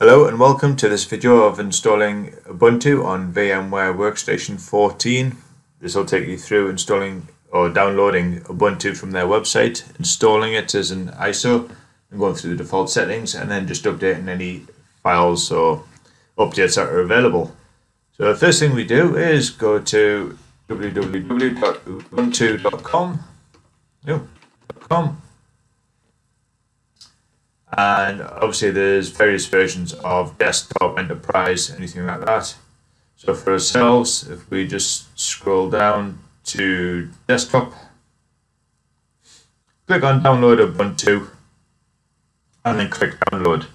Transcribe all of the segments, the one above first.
Hello and welcome to this video of installing Ubuntu on VMware Workstation 14. This will take you through installing or downloading Ubuntu from their website, installing it as an ISO, and going through the default settings, and then just updating any files or updates that are available. So the first thing we do is go to www.ubuntu.com. And obviously there's various versions of desktop, enterprise, anything like that. So for ourselves, if we just scroll down to desktop, click on download Ubuntu, and then click download.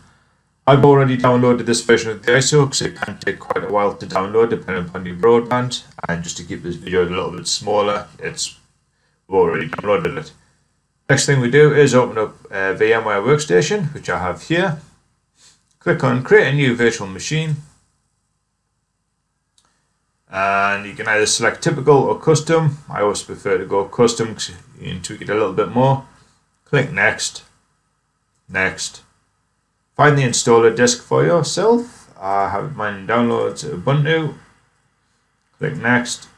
I've already downloaded this version of the ISO because it can take quite a while to download depending upon your broadband, and just to keep this video a little bit smaller, we've already downloaded it. Next thing we do is open up VMware Workstation, which I have here. Click on create a new virtual machine, and you can either select typical or custom. I always prefer to go custom because you can tweak it a little bit more. Click next, next. Find the installer disk for yourself. I have mine in downloads Ubuntu. Click next.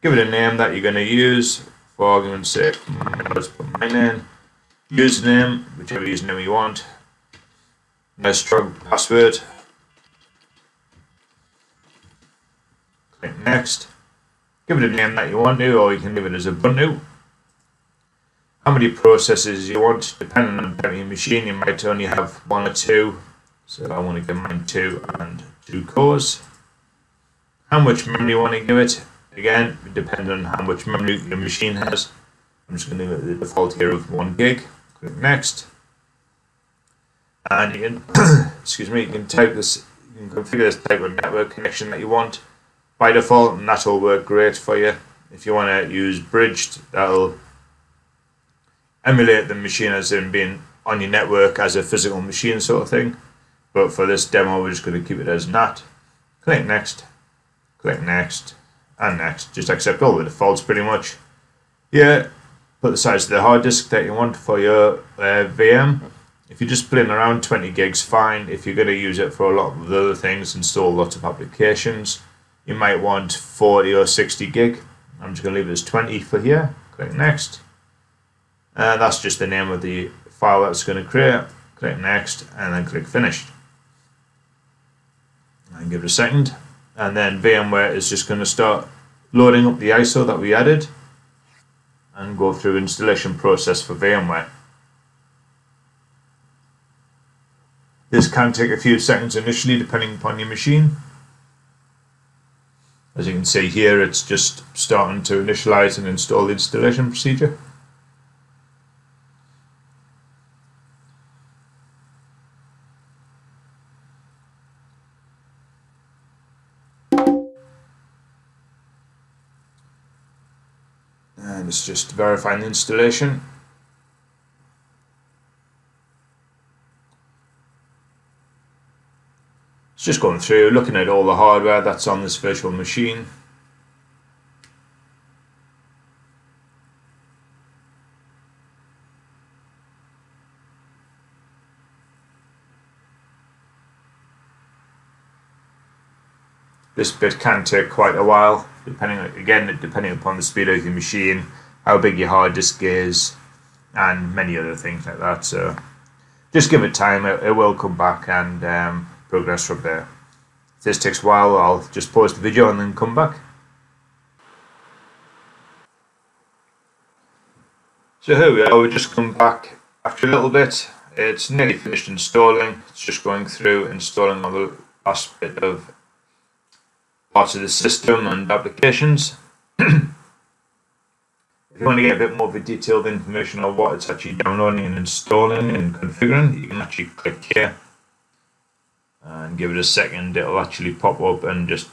Give it a name that you're going to use. For argument's sake, let's put mine in. Username, whichever username you want. Nice strong password. Click next. Give it a name that you want to, or you can leave it as Ubuntu. How many processes you want, depending on your machine, you might only have one or two. So I want to give mine 2 and 2 cores. How much memory you want to give it? Again, depending on how much memory your machine has. I'm just going to leave it the default here of 1 gig. Click next, and you can you can type this, you can configure this type of network connection that you want by default, and that'll work great for you. If you want to use bridged, that'll emulate the machine as in being on your network as a physical machine sort of thing. But for this demo, we're just going to keep it as NAT. Click next. Click next. And next, just accept all the defaults pretty much. Yeah, put the size of the hard disk that you want for your VM. If you're just playing around, 20 gigs fine. If you're going to use it for a lot of other things, install lots of applications, you might want 40 or 60 gig. I'm just going to leave it as 20 for here. Click next, and that's just the name of the file that's going to create. Click next, and then click finish, and give it a second. And then VMware is just going to start loading up the ISO that we added and go through installation process for VMware. This can take a few seconds initially depending upon your machine. As you can see here, it's just starting to initialize and install the installation procedure. And it's just verifying the installation. It's just going through, looking at all the hardware that's on this virtual machine. This bit can take quite a while, depending upon the speed of your machine, how big your hard disk is, and many other things like that. So just give it time, it will come back and progress from there. If this takes a while, I'll just pause the video and then come back. So here we are, we've just come back after a little bit. It's nearly finished installing. It's just going through installing all the last bit of parts of the system and applications. If you want to get a bit more of a detailed information on what it's actually downloading and installing and configuring, you can actually click here and give it a second. It'll actually pop up and just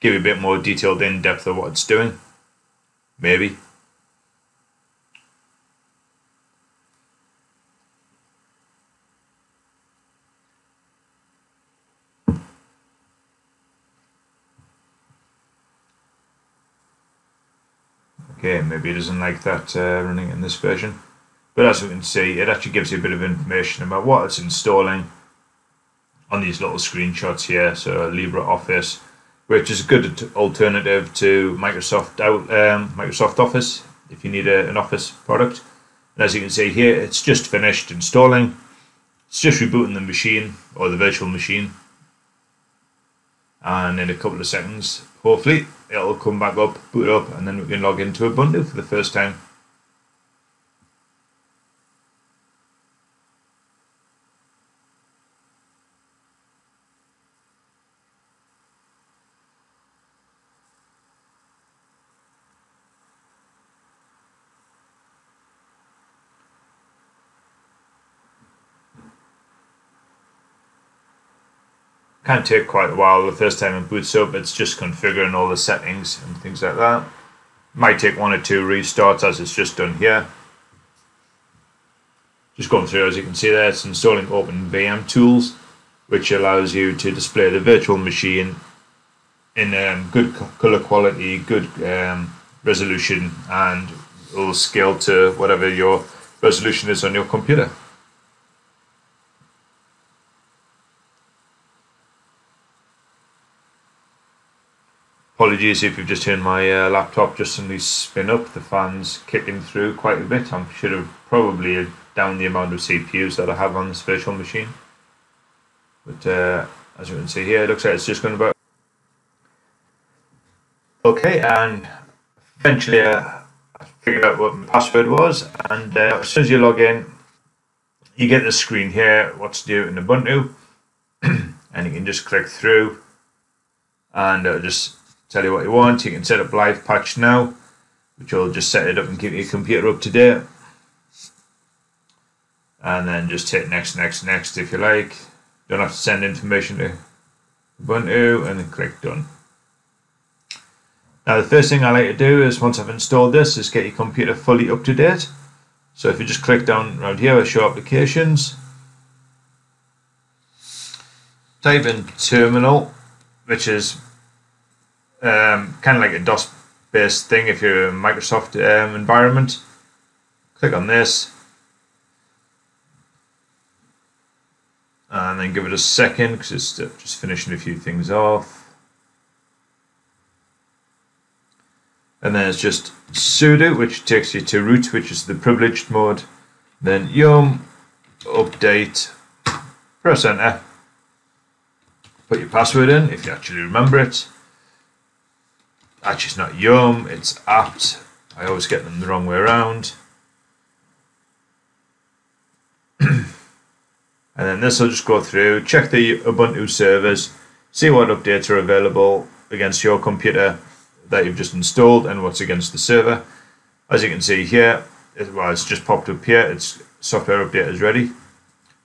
give you a bit more detailed in-depth of what it's doing. Maybe. Okay, maybe it doesn't like that running in this version. But as we can see, it actually gives you a bit of information about what it's installing on these little screenshots here. So LibreOffice, which is a good alternative to Microsoft Office if you need an Office product. And as you can see here, it's just finished installing. It's just rebooting the machine, or the virtual machine, and in a couple of seconds, hopefully, it'll come back up, boot up, and then we can log into Ubuntu for the first time. Can take quite a while the first time it boots up. It's just configuring all the settings and things like that. Might take one or two restarts, as it's just done here. Just going through, as you can see there, it's installing OpenVM tools, which allows you to display the virtual machine in good color quality, good resolution, and it'll scale to whatever your resolution is on your computer. Apologies if you've just heard my laptop just suddenly spin up, the fan's kicking through quite a bit. I should have probably downed the amount of CPUs that I have on this virtual machine. But as you can see here, it looks like it's just going to work. Okay, and eventually I figured out what my password was, and as soon as you log in, you get this screen here, what to do in Ubuntu, and you can just click through, and it'll just tell you what you want. You can set up live patch now, which will just set it up and keep your computer up to date, and then just hit next, next, next if you like. Don't have to send information to Ubuntu, and then click done. Now the first thing I like to do is, once I've installed this, is get your computer fully up to date. So if you just click down around here, show applications, type in terminal, which is kind of like a DOS based thing if you're in a Microsoft environment. Click on this and then give it a second, because it's just finishing a few things off, and then it's just sudo, which takes you to root, which is the privileged mode, then yum update, press enter, put your password in if you actually remember it. Actually, it's not yum, it's apt. I always get them the wrong way around. And then this will just go through, check the Ubuntu servers, see what updates are available against your computer that you've just installed and what's against the server. As you can see here, it's just popped up here, it's software update is ready.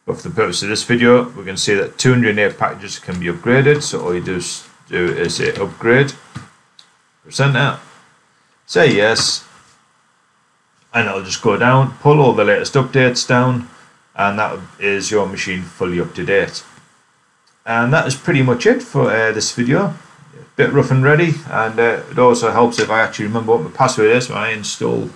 But for the purpose of this video, we can see that 208 packages can be upgraded, so all you do is say upgrade. Percent out, say yes, and it'll just go down, pull all the latest updates down, and that is your machine fully up to date. And that is pretty much it for this video. A bit rough and ready, and it also helps if I actually remember what my password is when I install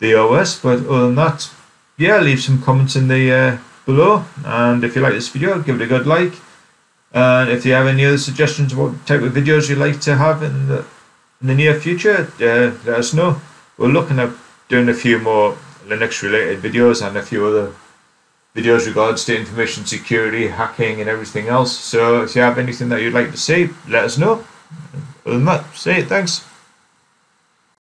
the OS. But other than that, yeah, leave some comments in the below, and if you like this video, give it a good like, and if you have any other suggestions of what type of videos you'd like to have in the near future, let us know. We're looking at doing a few more Linux related videos and a few other videos regards to information security, hacking, and everything else. So if you have anything that you'd like to see, let us know. Other than that, say it, thanks.